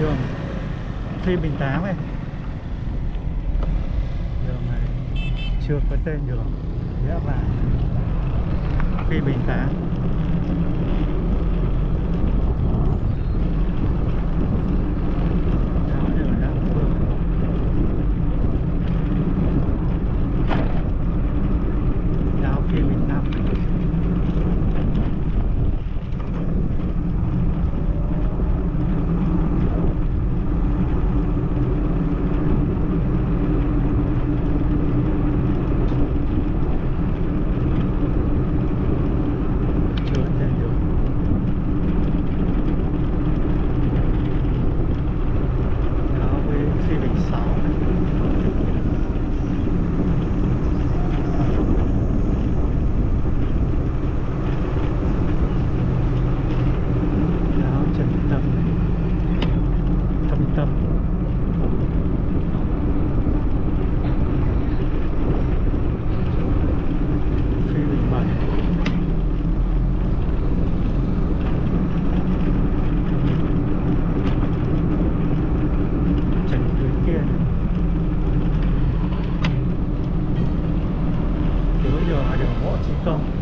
đường Phê Bình 8 này, đường này chưa có tên đường, nghĩa là Phê Bình 8. Đường Võ Trí Công